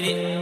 with it.